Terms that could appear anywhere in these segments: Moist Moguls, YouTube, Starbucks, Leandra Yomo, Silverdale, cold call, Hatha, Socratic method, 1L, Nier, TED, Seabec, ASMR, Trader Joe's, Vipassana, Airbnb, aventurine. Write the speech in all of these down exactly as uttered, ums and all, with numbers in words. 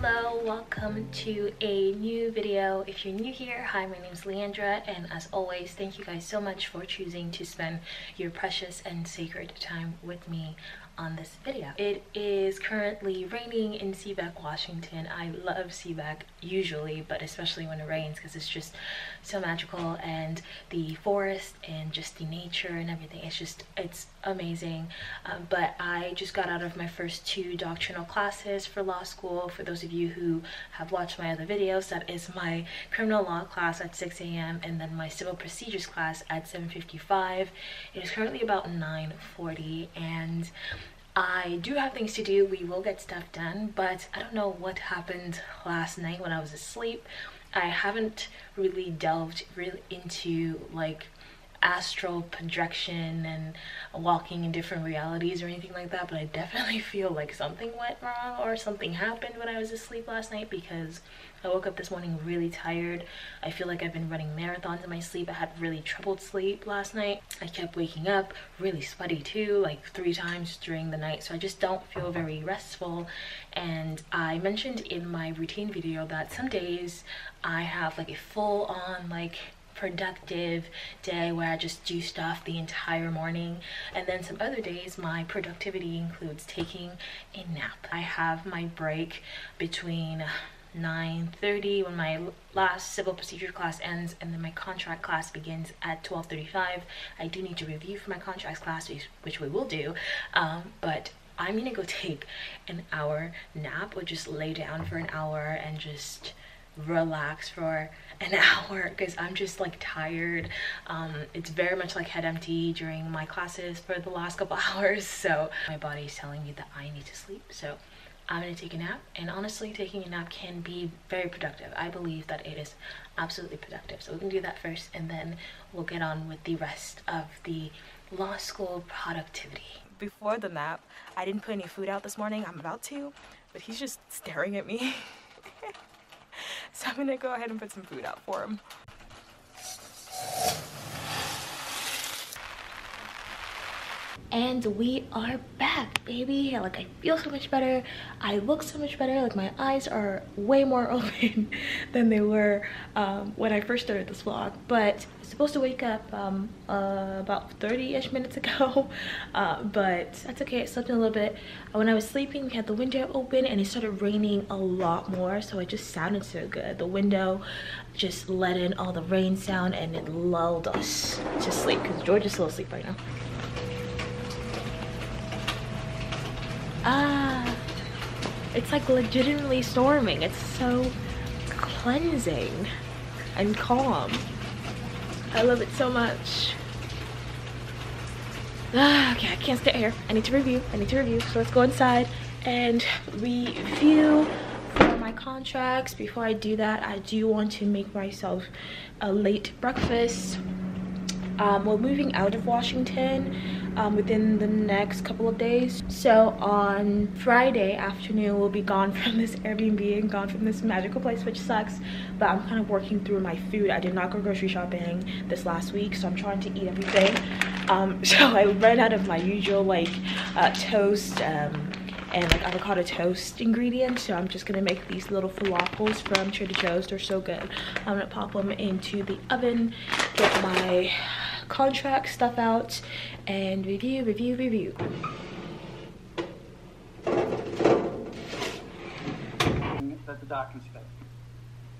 Hello, welcome to a new video. If you're new here, hi, my name is Leandra, and as always, thank you guys so much for choosing to spend your precious and sacred time with me on this video. It is currently raining in Seabec, Washington. I love Seabec usually, but especially when it rains because it's just so magical, and the forest and just the nature and everything, it's just, it's amazing. Um, but I just got out of my first two doctrinal classes for law school. For those of you who have watched my other videos, that is my criminal law class at six A M and then my civil procedures class at seven fifty-five. It is currently about nine forty and I do have things to do. We will get stuff done, but I don't know what happened last night when I was asleep. I haven't really delved really into like astral projection and walking in different realities or anything like that, but I definitely feel like something went wrong or something happened when I was asleep last night, because I woke up this morning really tired. I feel like I've been running marathons in my sleep. I had really troubled sleep last night. I kept waking up really sweaty too, like three times during the night, so I just don't feel very restful. And I mentioned in my routine video that some days I have like a full-on like productive day where I just do stuff the entire morning, and then some other days my productivity includes taking a nap. I have my break between nine thirty when my last civil procedure class ends, and then my contract class begins at twelve thirty-five. I do need to review for my contracts class, which we will do, um, but I'm gonna go take an hour nap or just lay down for an hour and just relax for an hour because I'm just like tired. Um, it's very much like head empty during my classes for the last couple hours, so my body's telling me that I need to sleep, so I'm gonna take a nap. And honestly, taking a nap can be very productive. I believe that it is absolutely productive, so we can do that first and then we'll get on with the rest of the law school productivity. Before the nap, I didn't put any food out this morning. I'm about to, but he's just staring at me. So I'm gonna go ahead and put some food out for him. And we are back, baby. Like, I feel so much better. I look so much better. Like, my eyes are way more open than they were um, when I first started this vlog. But I was supposed to wake up um, uh, about thirty-ish minutes ago, uh, but that's okay. I slept in a little bit. When I was sleeping, we had the window open and it started raining a lot more, so it just sounded so good. The window just let in all the rain sound and it lulled us to sleep because George is still asleep right now. Ah, it's like legitimately storming. It's so cleansing and calm. I love it so much. Ah, okay, I can't stay here. I need to review. I need to review. So let's go inside and review for my contracts. Before I do that, I do want to make myself a late breakfast. Um, we're moving out of Washington um, within the next couple of days. So on Friday afternoon, we'll be gone from this Airbnb and gone from this magical place, which sucks. But I'm kind of working through my food. I did not go grocery shopping this last week, so I'm trying to eat everything. Um, so I ran out of my usual like uh, toast um, and like avocado toast ingredients. So I'm just gonna make these little falafels from Trader Joe's. They're so good. I'm gonna pop them into the oven, get my contract stuff out, and review, review, review. That the doc can spend.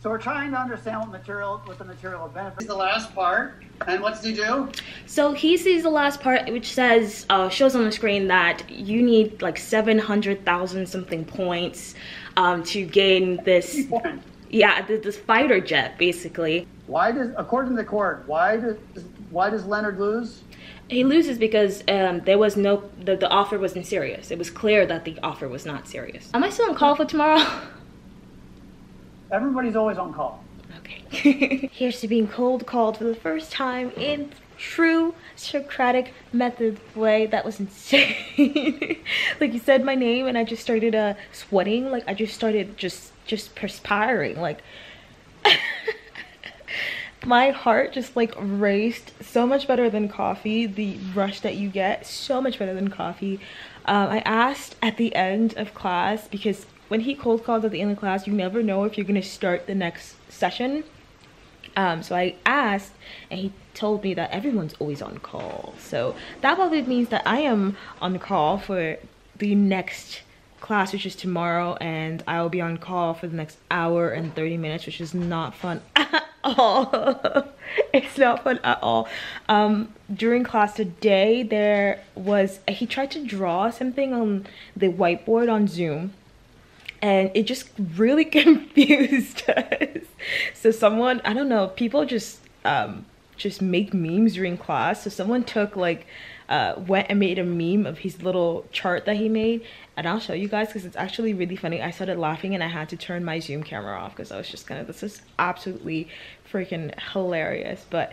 So we're trying to understand what material, what the material of benefit is. The last part, and what does he do? So he sees the last part, which says, uh, shows on the screen that you need like seven hundred thousand something points um, to gain this. Yeah, this fighter jet, basically. Why does, according to the court, why does why does Leonard lose? He loses because um, there was no, the, the offer wasn't serious. It was clear that the offer was not serious. Am I still on call for tomorrow? Everybody's always on call. Okay. Here's to being cold called for the first time in true Socratic method way. That was insane. Like, you said my name and I just started uh, sweating. Like, I just started just just perspiring. Like, my heart just like raced. So much better than coffee, the rush that you get, so much better than coffee. Um, I asked at the end of class, because when he cold calls at the end of class, you never know if you're going to start the next session. Um, so I asked, and he told me that everyone's always on call. So that probably means that I am on call for the next class, which is tomorrow, and I will be on call for the next hour and thirty minutes, which is not fun at all. It's not fun at all. Um, during class today, there was, he tried to draw something on the whiteboard on Zoom, and it just really confused us. So someone, I don't know, people just um, just make memes during class. So someone took like, uh, went and made a meme of his little chart that he made. And I'll show you guys because it's actually really funny. I started laughing and I had to turn my Zoom camera off because I was just kind of, this is absolutely freaking hilarious. But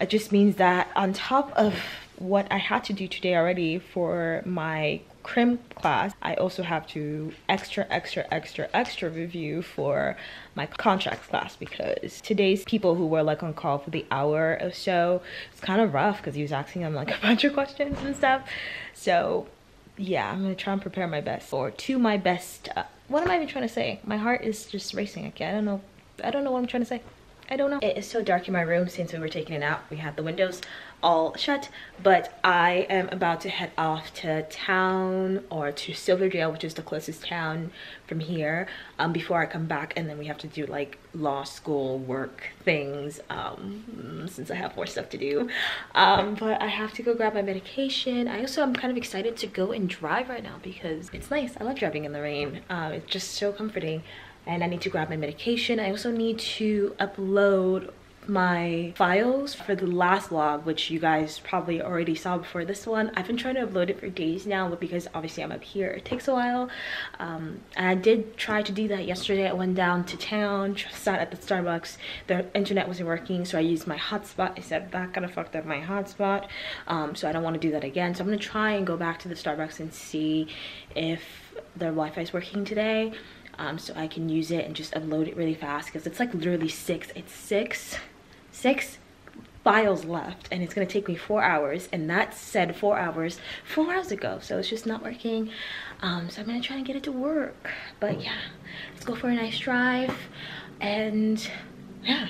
it just means that on top of what I had to do today already for my crim class, I also have to extra extra extra extra review for my contracts class, because today's people who were like on call for the hour or so, it's kind of rough because he was asking them like a bunch of questions and stuff. So yeah, I'm gonna try and prepare my best, or to my best. Uh, what am I even trying to say? My heart is just racing again. I don't know I don't know what I'm trying to say. I don't know. It is so dark in my room since we were taking it out. We had the windows all shut, but I am about to head off to town, or to Silverdale, which is the closest town from here, um, before I come back, and then we have to do like law school work things, um, since I have more stuff to do. Um, but I have to go grab my medication. I also am kind of excited to go and drive right now because it's nice. I love driving in the rain. Uh, it's just so comforting. And I need to grab my medication. I also need to upload my files for the last vlog, which you guys probably already saw before this one. I've been trying to upload it for days now, but because obviously I'm up here, it takes a while. Um, I did try to do that yesterday. I went down to town, sat at the Starbucks. The internet wasn't working, so I used my hotspot. I said that kind of fucked up my hotspot, um, so I don't want to do that again. So I'm gonna try and go back to the Starbucks and see if their Wi-Fi is working today. Um, so I can use it and just upload it really fast, because it's like literally six, it's six, six files left, and it's gonna take me four hours, and that said four hours, four hours ago, so it's just not working. Um, so I'm gonna try and get it to work, but yeah, let's go for a nice drive, and yeah.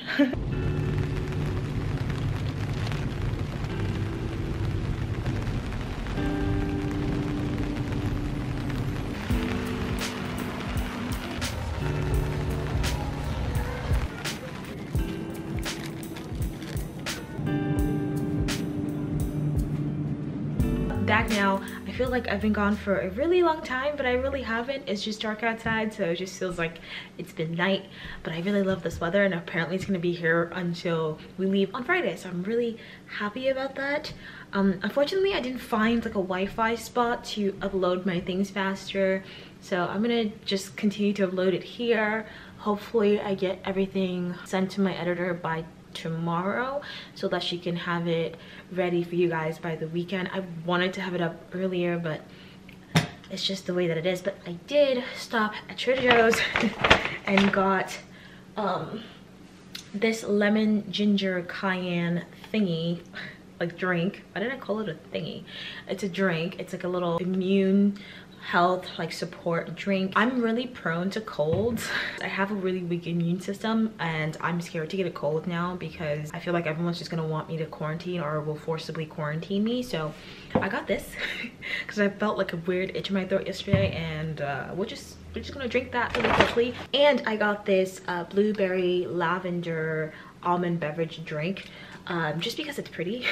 Back now. I feel like I've been gone for a really long time, but I really haven't. It's just dark outside, so it just feels like it's been night. But I really love this weather, and apparently it's gonna be here until we leave on Friday, so I'm really happy about that. Um, unfortunately, I didn't find like a Wi-Fi spot to upload my things faster, so I'm gonna just continue to upload it here. Hopefully I get everything sent to my editor by tomorrow so that she can have it ready for you guys by the weekend. I wanted to have it up earlier, but it's just the way that it is. But I did stop at Trader Joe's and got um this lemon ginger cayenne thingy, like drink. Why did I call it a thingy? It's a drink. It's like a little immune health like support drink. I'm really prone to colds. I have a really weak immune system, and I'm scared to get a cold now because I feel like everyone's just gonna want me to quarantine or will forcibly quarantine me. So I got this because I felt like a weird itch in my throat yesterday, and uh, we'll just we're just gonna drink that really quickly. And I got this uh, blueberry lavender almond beverage drink, um, just because it's pretty.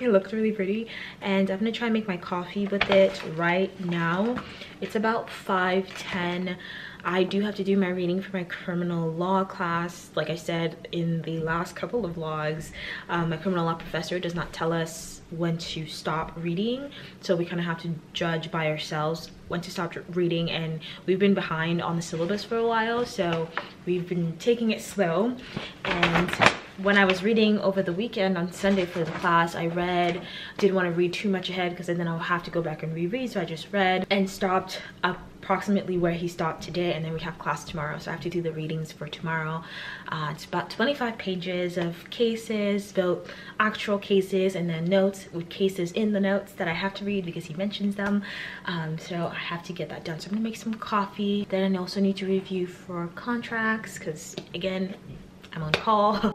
It looked really pretty, and I'm gonna try and make my coffee with it right now. It's about five ten. I do have to do my reading for my criminal law class. Like I said in the last couple of vlogs, um, my criminal law professor does not tell us when to stop reading, so we kind of have to judge by ourselves when to stop reading, and we've been behind on the syllabus for a while, so we've been taking it slow. And when I was reading over the weekend on Sunday for the class, I read, didn't want to read too much ahead because then I'll have to go back and reread, so I just read and stopped up approximately where he stopped today, and then we have class tomorrow, so I have to do the readings for tomorrow. Uh, it's about twenty-five pages of cases, both actual cases and then notes with cases in the notes that I have to read because he mentions them. Um, so I have to get that done. So I'm gonna make some coffee. Then I also need to review for contracts because, again, I'm on call.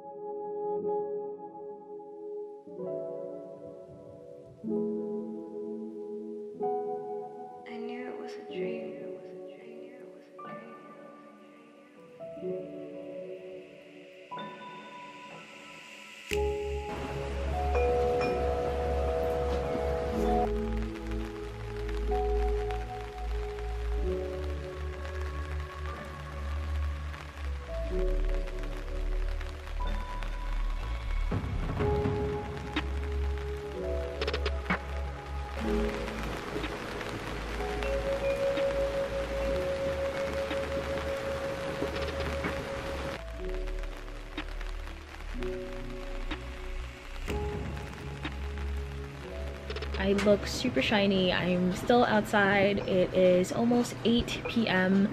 I look super shiny. I'm still outside. It is almost eight p m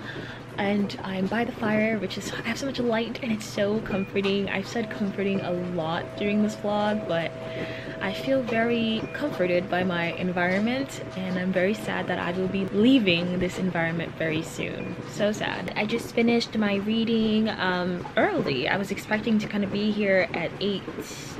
and I'm by the fire, which is, I have so much light and it's so comforting. I've said comforting a lot during this vlog, but I feel very comforted by my environment, and I'm very sad that I will be leaving this environment very soon. So sad. I just finished my reading um, early. I was expecting to kind of be here at eight,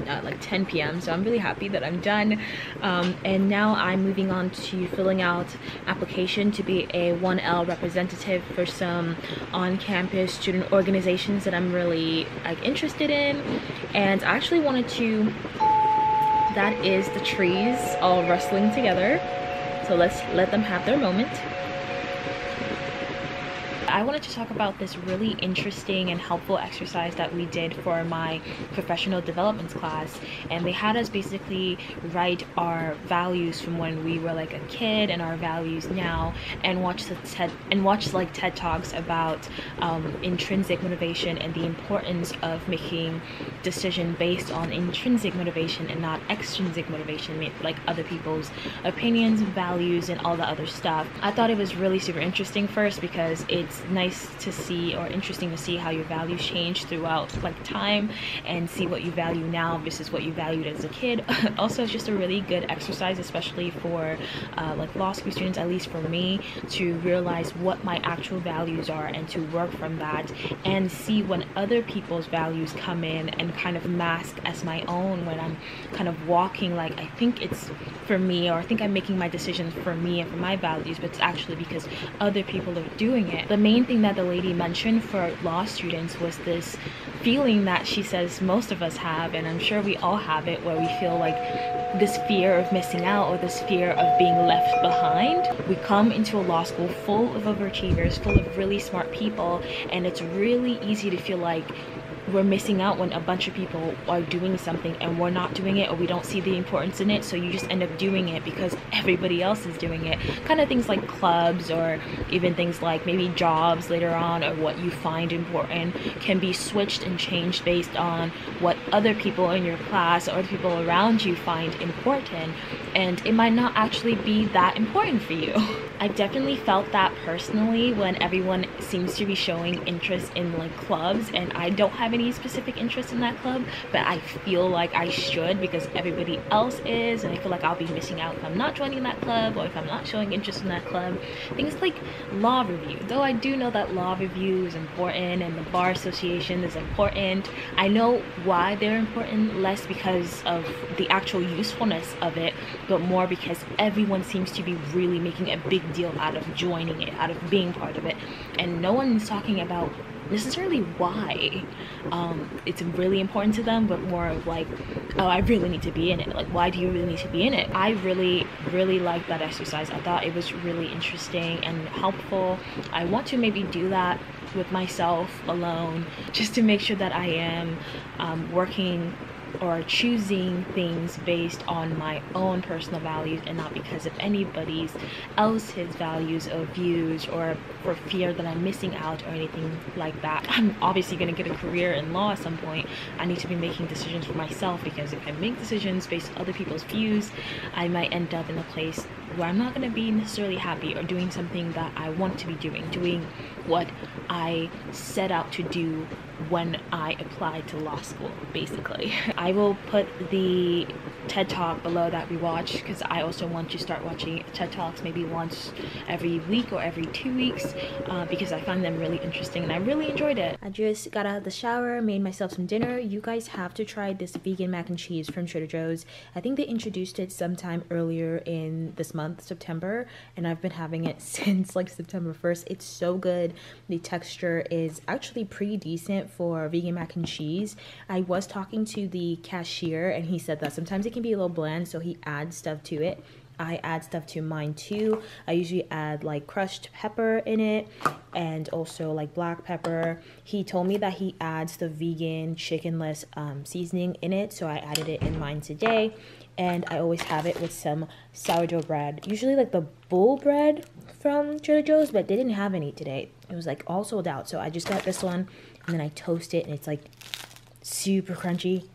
uh, like ten p m So I'm really happy that I'm done. Um, and now I'm moving on to filling out application to be a one L representative for some on-campus student organizations that I'm really like interested in. And I actually wanted to. That is the trees all rustling together. So let's let them have their moment. I wanted to talk about this really interesting and helpful exercise that we did for my professional development class, and they had us basically write our values from when we were like a kid and our values now, and watch the TED and watch like TED Talks about um, intrinsic motivation and the importance of making decision based on intrinsic motivation and not extrinsic motivation, like other people's opinions, values, and all the other stuff. I thought it was really super interesting first because it's nice to see, or interesting to see, how your values change throughout like time and see what you value now versus what you valued as a kid. Also, it's just a really good exercise, especially for uh, like law school students, at least for me, to realize what my actual values are and to work from that and see when other people's values come in and kind of mask as my own when I'm kind of walking like I think it's for me, or I think I'm making my decisions for me and for my values, but it's actually because other people are doing it. The main thing that the lady mentioned for law students was this feeling that she says most of us have, and I'm sure we all have it, where we feel like this fear of missing out or this fear of being left behind. We come into a law school full of overachievers, full of really smart people, and it's really easy to feel like we're missing out when a bunch of people are doing something and we're not doing it, or we don't see the importance in it, so you just end up doing it because everybody else is doing it. Kind of things like clubs, or even things like maybe jobs later on, or what you find important, can be switched and changed based on what other people in your class or the people around you find important, and it might not actually be that important for you. I definitely felt that personally when everyone seems to be showing interest in like clubs, and I don't have any specific interest in that club, but I feel like I should because everybody else is, and I feel like I'll be missing out if I'm not joining that club, or if I'm not showing interest in that club. Things like law review, though I do know that law review is important and the bar association is important. I know why they're important, less because of the actual usefulness of it, but more because everyone seems to be really making a big deal out of joining it, out of being part of it, and no one's talking about necessarily why um, it's really important to them, but more of like, oh, I really need to be in it. Like, why do you really need to be in it? I really, really liked that exercise. I thought it was really interesting and helpful. I want to maybe do that with myself alone, just to make sure that I am um, working or choosing things based on my own personal values and not because of anybody's else's values or views, or for fear that I'm missing out or anything like that. I'm obviously going to get a career in law at some point. I need to be making decisions for myself, because if I make decisions based on other people's views, I might end up in a place where I'm not going to be necessarily happy or doing something that I want to be doing, doing what I set out to do when I applied to law school, basically. I will put the TED Talk below that we watched, because I also want to start watching TED Talks maybe once every week or every two weeks uh, because I find them really interesting and I really enjoyed it. I just got out of the shower, made myself some dinner. You guys have to try this vegan mac and cheese from Trader Joe's. I think they introduced it sometime earlier in this month, September, and I've been having it since like September first. It's so good. The texture is actually pretty decent for vegan mac and cheese. I was talking to the cashier and he said that sometimes it can be a little bland, so he adds stuff to it. I add stuff to mine too. I usually add like crushed pepper in it and also like black pepper. He told me that he adds the vegan chickenless um, seasoning in it, so I added it in mine today. And I always have it with some sourdough bread, usually like the bowl bread from Trader Joe's, but they didn't have any today. It was like all sold out, so I just got this one and then I toast it and it's like super crunchy.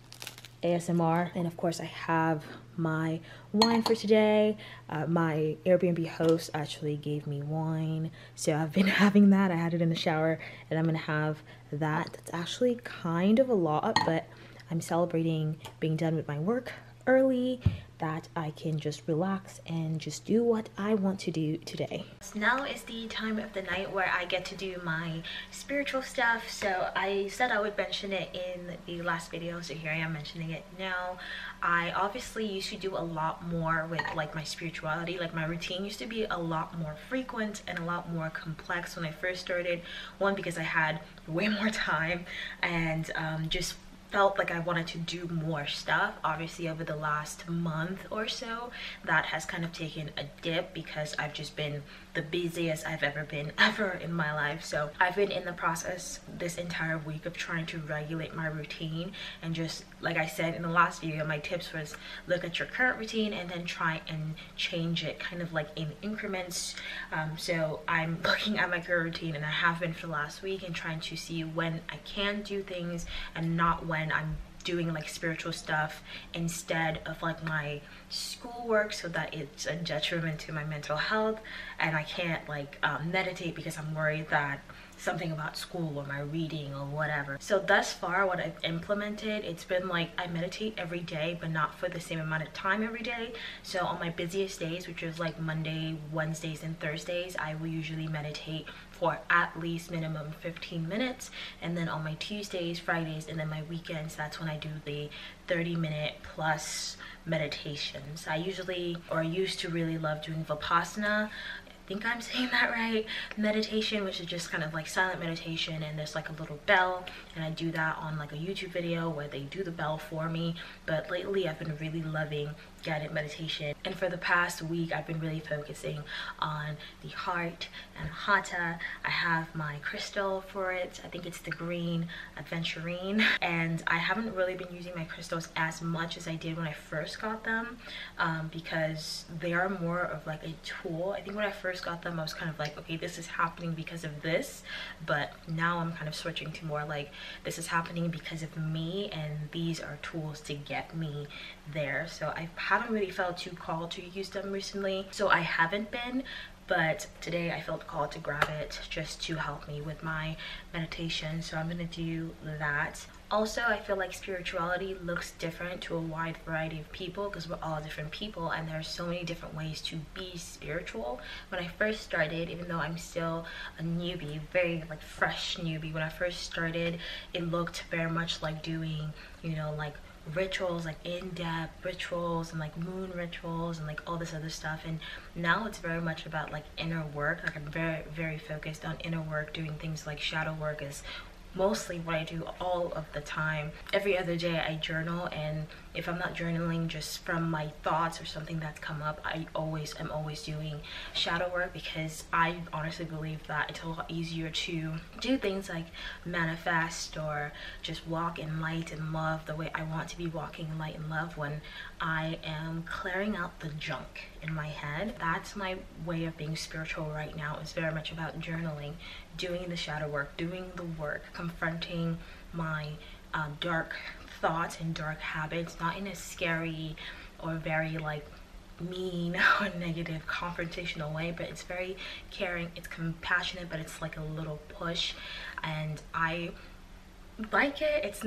A S M R. And of course I have my wine for today. Uh, my Airbnb host actually gave me wine, so I've been having that. I had it in the shower and I'm gonna have that. That's actually kind of a lot, but I'm celebrating being done with my work early that I can just relax and just do what I want to do today. So now is the time of the night where I get to do my spiritual stuff. So I said I would mention it in the last video, so here I am mentioning it now. I obviously used to do a lot more with like my spirituality. Like my routine used to be a lot more frequent and a lot more complex when I first started. One, because I had way more time and um, just felt like I wanted to do more stuff. Obviously over the last month or so that has kind of taken a dip because I've just been the busiest I've ever been ever in my life. So I've been in the process this entire week of trying to regulate my routine, and just like I said in the last video, my tips was look at your current routine and then try and change it kind of like in increments. Um, so I'm looking at my current routine, and I have been for the last week, and trying to see when I can do things and not when and I'm doing like spiritual stuff instead of like my schoolwork, so that it's a detriment to my mental health and I can't like um, meditate because I'm worried that something about school or my reading or whatever. So thus far what I've implemented, it's been like I meditate every day but not for the same amount of time every day. So on my busiest days, which is like Monday, Wednesdays and Thursdays, I will usually meditate for at least minimum fifteen minutes, and then on my Tuesdays, Fridays and then my weekends, that's when I do the thirty minute plus meditations. I usually or used to really love doing Vipassana, I think I'm saying that right, meditation, which is just kind of like silent meditation, and there's like a little bell, and I do that on like a YouTube video where they do the bell for me. But lately I've been really loving guided meditation, and for the past week I've been really focusing on the heart and hatha. I have my crystal for it, I think it's the green aventurine, and I haven't really been using my crystals as much as I did when I first got them um, because they are more of like a tool. I think when I first got them I was kind of like, okay, this is happening because of this, but now I'm kind of switching to more like, this is happening because of me and these are tools to get me there. So I haven't really felt too called to use them recently, so I haven't been, but today I felt called to grab it just to help me with my meditation, so I'm gonna do that. Also, I feel like spirituality looks different to a wide variety of people because we're all different people and there are so many different ways to be spiritual. When I first started, even though I'm still a newbie, very like fresh newbie, when I first started, it looked very much like doing, you know, like rituals, like in-depth rituals and like moon rituals and like all this other stuff. And now it's very much about like inner work. Like I'm very, very focused on inner work, doing things like shadow work is mostly what I do all of the time. Every other day I journal, and if I'm not journaling just from my thoughts or something that's come up, I always am always doing shadow work, because I honestly believe that it's a lot easier to do things like manifest or just walk in light and love the way I want to be walking in light and love when I am clearing out the junk in my head. That's my way of being spiritual right now. It's very much about journaling, doing the shadow work, doing the work, confronting my uh, dark thoughts and dark habits, not in a scary or very like mean or negative confrontational way, but it's very caring, it's compassionate, but it's like a little push, and I like it. It's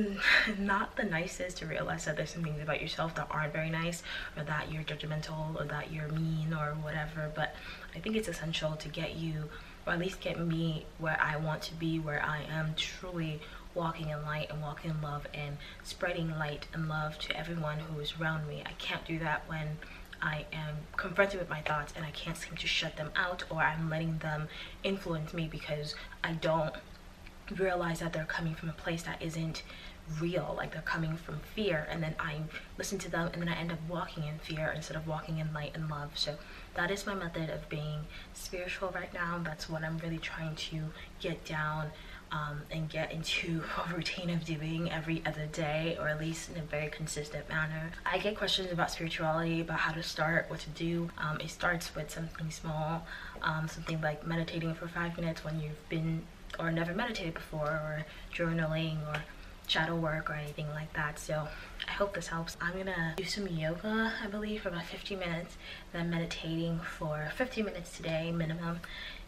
not the nicest to realize that there's some things about yourself that aren't very nice, or that you're judgmental, or that you're mean, or whatever, but I think it's essential to get you, or at least get me, where I want to be, where I am truly walking in light and walking in love and spreading light and love to everyone who is around me. I can't do that when I am confronted with my thoughts and I can't seem to shut them out, or I'm letting them influence me because I don't realize that they're coming from a place that isn't real. Like, they're coming from fear, and then I listen to them, and then I end up walking in fear instead of walking in light and love. So that is my method of being spiritual right now. That's what I'm really trying to get down um, and get into a routine of doing every other day, or at least in a very consistent manner. I get questions about spirituality, about how to start, what to do. Um, it starts with something small, um, something like meditating for five minutes when you've been or never meditated before, or journaling, or shadow work, or anything like that. So I hope this helps. I'm gonna do some yoga, I believe, for about fifteen minutes, then I'm meditating for fifteen minutes today minimum,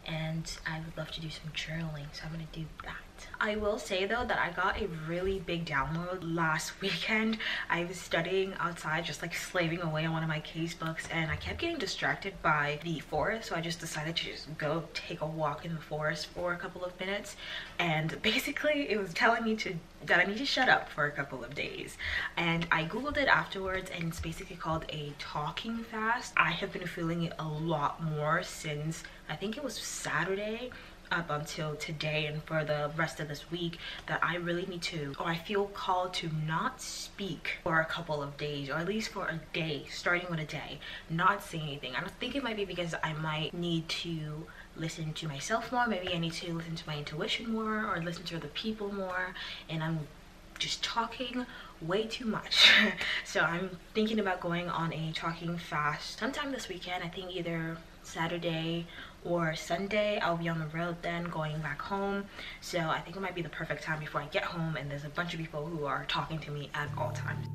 and I would love to do some journaling, so I'm gonna do that. I will say though that I got a really big download last weekend. I was studying outside, just like slaving away on one of my case books, and I kept getting distracted by the forest, so I just decided to just go take a walk in the forest for a couple of minutes, and basically it was telling me to that I need to shut up for a couple of days. And I googled it afterwards, and it's basically called a talking fast. I have been feeling it a lot more since, I think it was Saturday up until today, and for the rest of this week, that I really need to, or I feel called to, not speak for a couple of days, or at least for a day, starting with a day, not saying anything. I think it might be because I might need to listen to myself more. Maybe I need to listen to my intuition more, or listen to other people more, and I'm just talking way too much. So I'm thinking about going on a talking fast sometime this weekend. I think either Saturday or Sunday. I'll be on the road then, going back home, so I think it might be the perfect time before I get home and there's a bunch of people who are talking to me at all times.